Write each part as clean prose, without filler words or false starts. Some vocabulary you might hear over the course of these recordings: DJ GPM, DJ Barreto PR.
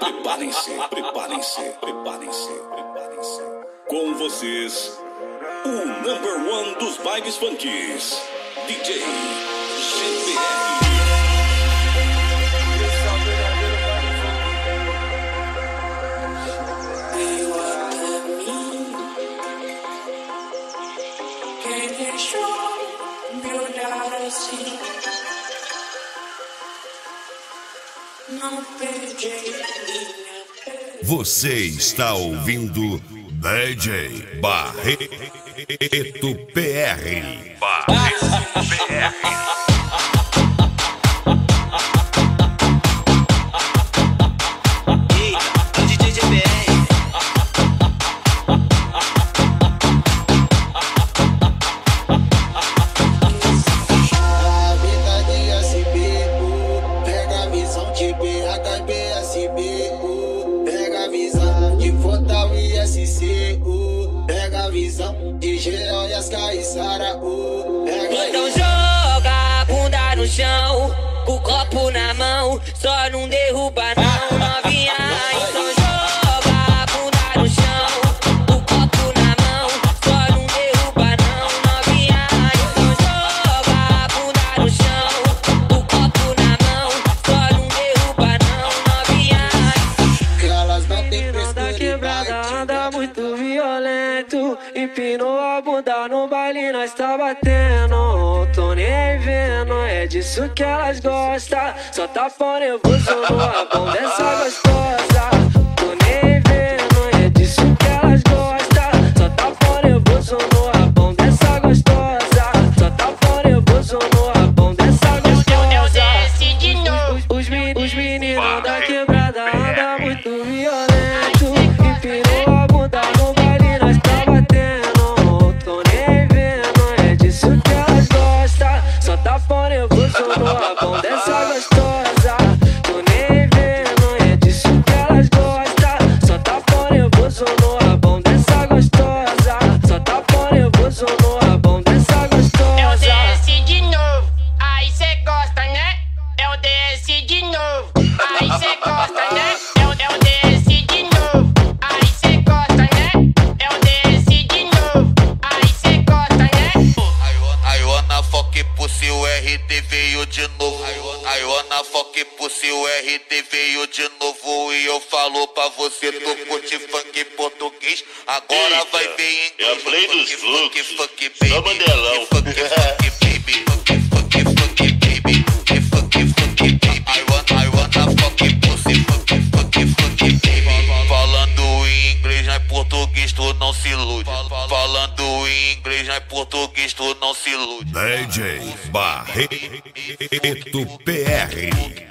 Preparem-se, preparem-se, preparem-se, preparem-se. Com vocês, o number one dos bailes funkies, DJ GPM. Você está ouvindo DJ Barreto PR. Barreto PR. Então joga a bunda no chão, com o copo na mão, só não derruba não, novinha. Então joga a bunda no chão, com o copo na mão, só não derruba não, novinha. Então joga a bunda no chão, com o copo na mão, só não derruba não, novinha. Elas não tem frescura, da quebrada anda muito violento, empinou a bunda no baile, nós tá batendo, tô nem vendo, é disso que elas gostam. Só tá por nervoso a bunda dessa gostosa, tô nem vendo, é disso que elas gostam. Só tá por nervoso a bunda dessa gostosa, só tá por nervoso a bunda dessa gostosa. Os meninos da quebrada andam muito violento, empirou a bunda no baile, nós tá batendo. A bunda dessa gostosa, tô nem vendo, é disso que elas gostam. Só tá por nervoso no abão dessa gostosa, só tá por nervoso no abão dessa gostosa. Eu desci de novo, aí cê gosta, né? Eu desci de novo, aí cê gosta, né? Eu desci de novo, aí cê gosta, né? Eu desci de novo, aí cê gosta, né? I wanna fuck pussy, o RT veio de novo. I wanna fuck pussy, o RT veio de novo. E eu falo pra você, tu curte funk português, agora eita, vai ver em inglês. É funk, funk, funk, só bandelão. Funk, funk, baby, funk, funk, funk, baby, funk, funk, baby. I wanna fuck pussy, funk, funk, funk, baby. Falando em inglês, não é português, tu não se ilude. Falando em inglês, não é português, tu não se ilude. DJ Barreto PR.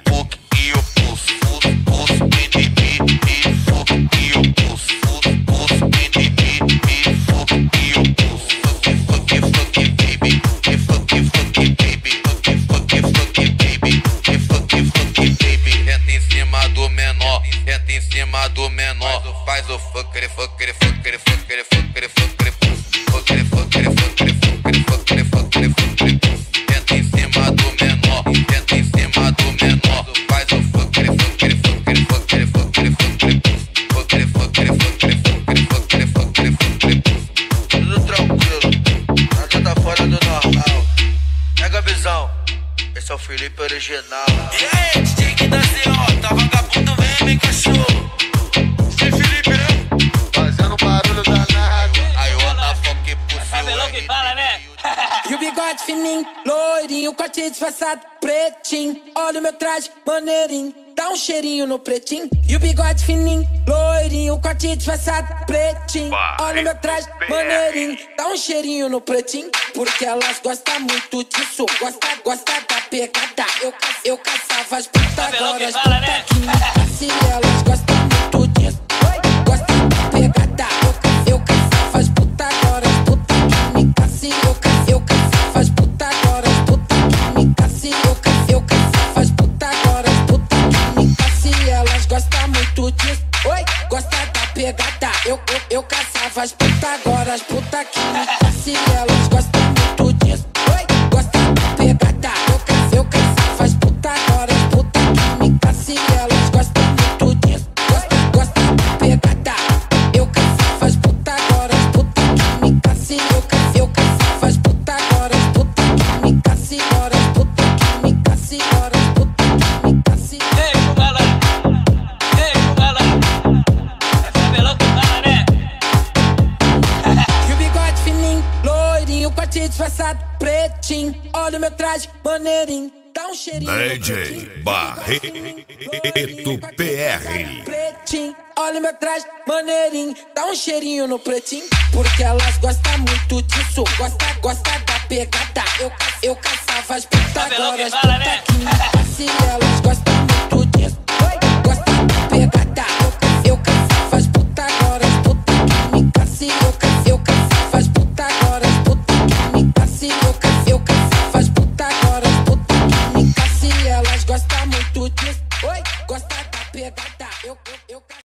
Entra em cima do menor, faz o fucker, fucker, fucker, fucker, fucker, fucker, fucker, fucker, fucker, fucker, fucker, fucker. Entra em cima do menor, entra em cima do menor, faz o fucker, fucker, fucker, fucker, fucker, fucker, fucker, fucker, fucker, fucker, fucker. Tudo tranquilo, nada tá fora do normal. Pega a visão, esse é o Felipe original. E aí, DJ que dá CO, tá vagabundo, vem cachorro. Sem Felipe, né? Fazendo barulho danado. Aí eu ando a foque por cima. Cabelão que fala, né? E o bigode fininho, loirinho, corte disfarçado, pretinho. Olha o meu traje, maneirinho, dá um cheirinho no pretinho. E o bigode fininho, loirinho, corte disfarçado, pretinho. Olha o meu traje, maneirinho, dá um cheirinho no pretinho. Porque elas gostam muito disso, gosta da pegada. Eu caçava as putas, agora as putas aqui me caçam. E elas gostam muito disso, gostam da pegada. Eu caçava as putas, agora as putas aqui me caçam. Eu caçava as putas, agora as putas aqui me caçam. Eu caçava as putas, agora as putas aqui me caçam. E elas gostam muito disso, gosta da pegada. Eu caçava as putas, agora as putas aqui me caçam. E elas gostam muito disso, gosta da pegada. Eu caçava as putas, agora as putas aqui me caçam. E elas gostam muito disso. traje maneirinho, dá um cheirinho. DJ Barreto PR. Pretinho, olha meu traje maneirinho, dá um cheirinho no pretinho. Porque elas gostam muito disso, gosta da pegada. Eu caçava as putas, agora as putas aqui me passam. Elas gostam muito disso, gosta da pegada. Eu caçava as putas, agora as putas que me passam. Gosta muito disso, oi, gosta da pegada, eu